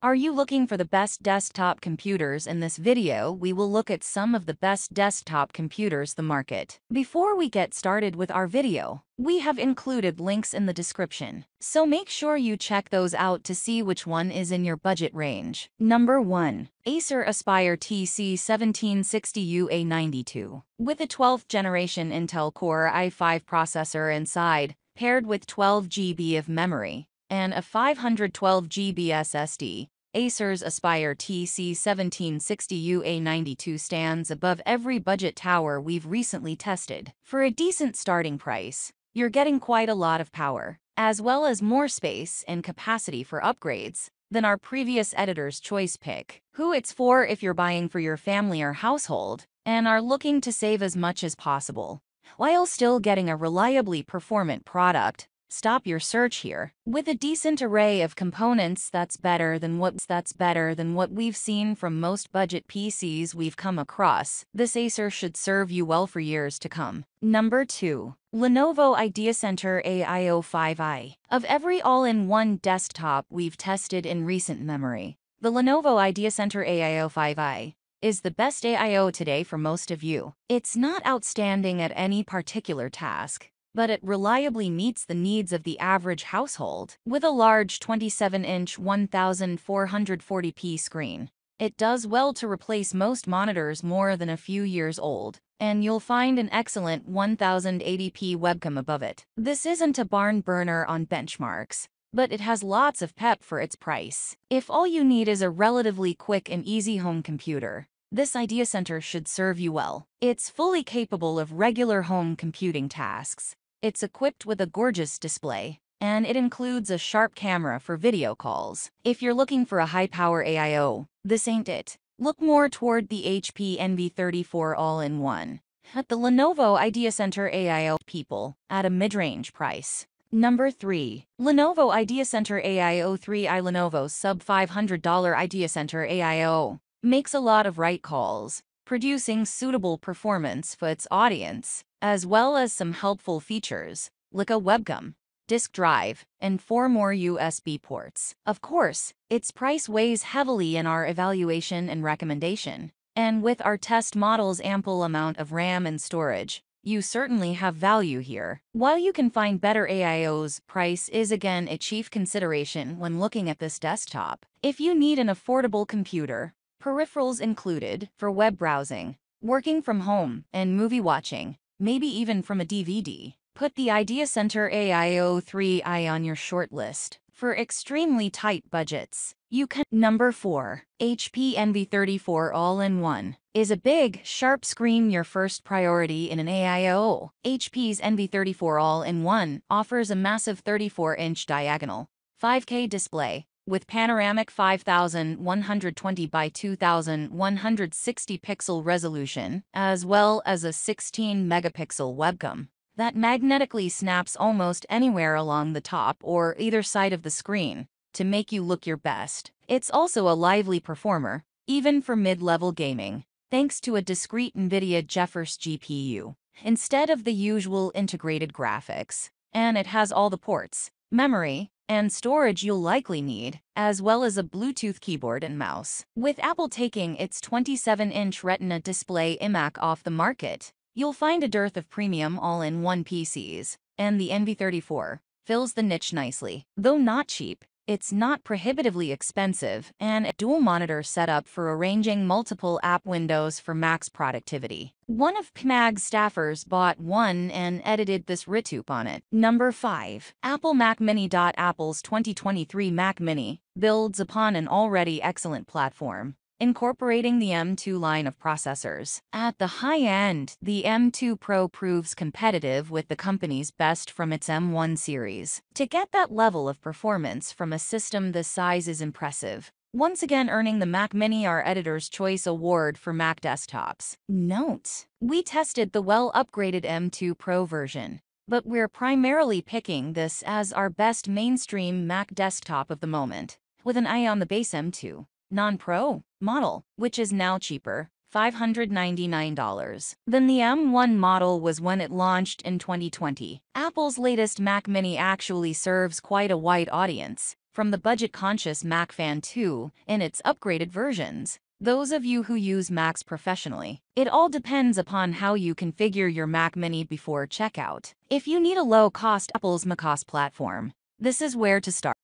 Are you looking for the best desktop computers? In this video, we will look at some of the best desktop computers the market. Before we get started with our video, we have included links in the description, so make sure you check those out to see which one is in your budget range. Number 1. Acer Aspire TC-1760-UA92. With a 12th generation Intel Core i5 processor inside, paired with 12 GB of memory, and a 512 GB SSD, Acer's Aspire TC-1760-UA92 stands above every budget tower we've recently tested. For a decent starting price, you're getting quite a lot of power, as well as more space and capacity for upgrades than our previous editor's choice pick. Who it's for if you're buying for your family or household and are looking to save as much as possible, while still getting a reliably performant product. Stop your search here. With a decent array of components that's better than what we've seen from most budget PCs we've come across, this Acer should serve you well for years to come. Number 2. Lenovo IdeaCentre AIO 5i. Of every all-in-one desktop we've tested in recent memory, the Lenovo IdeaCentre AIO 5i is the best AIO today for most of you. It's not outstanding at any particular task, but it reliably meets the needs of the average household. With a large 27-inch 1440p screen, it does well to replace most monitors more than a few years old, and you'll find an excellent 1080p webcam above it. This isn't a barn burner on benchmarks, but it has lots of pep for its price. If all you need is a relatively quick and easy home computer, this IdeaCentre should serve you well. It's fully capable of regular home computing tasks. It's equipped with a gorgeous display, and it includes a sharp camera for video calls. If you're looking for a high-power AIO, this ain't it. Look more toward the HP Envy 34 all-in-1 at the Lenovo IdeaCentre AIO people at a mid-range price. Number 3. Lenovo IdeaCentre AIO 3i. Lenovo's sub-$500 IdeaCentre AIO makes a lot of right calls, producing suitable performance for its audience, as well as some helpful features, like a webcam, disk drive, and 4 more USB ports. Of course, its price weighs heavily in our evaluation and recommendation, and with our test model's ample amount of RAM and storage, you certainly have value here. While you can find better AIOs, price is again a chief consideration when looking at this desktop. If you need an affordable computer, peripherals included, for web browsing, working from home, and movie watching, maybe even from a DVD, put the IdeaCentre AIO 3i on your short list. For extremely tight budgets, you can. Number 4. HP Envy 34 All-in-1 is a big, sharp screen your first priority in an AIO. HP's Envy 34 All-in-1 offers a massive 34-inch diagonal, 5K display, with panoramic 5120 by 2160 pixel resolution, as well as a 16-megapixel webcam that magnetically snaps almost anywhere along the top or either side of the screen to make you look your best. It's also a lively performer, even for mid-level gaming, thanks to a discrete NVIDIA GeForce GPU, instead of the usual integrated graphics, and it has all the ports, memory, and storage you'll likely need, as well as a Bluetooth keyboard and mouse. With Apple taking its 27-inch Retina display iMac off the market, you'll find a dearth of premium all-in-one PCs, and the Envy 34 fills the niche nicely. Though not cheap, it's not prohibitively expensive, and a dual-monitor setup for arranging multiple app windows for max productivity. One of PMAG's staffers bought one and edited this RTUP on it. Number 5. Apple Mac Mini. Apple's 2023 Mac Mini builds upon an already excellent platform, incorporating the M2 line of processors. At the high end, the M2 Pro proves competitive with the company's best from its M1 series. To get that level of performance from a system this size is impressive, once again earning the Mac Mini our Editor's Choice Award for Mac desktops. Note: we tested the well-upgraded M2 Pro version, but we're primarily picking this as our best mainstream Mac desktop of the moment, with an eye on the base M2 non-Pro model, which is now cheaper, $599, than the M1 model was when it launched in 2020. Apple's latest Mac Mini actually serves quite a wide audience, from the budget-conscious Mac Fan 2 in its upgraded versions. Those of you who use Macs professionally, it all depends upon how you configure your Mac mini before checkout. If you need a low-cost Apple's macOS platform, this is where to start.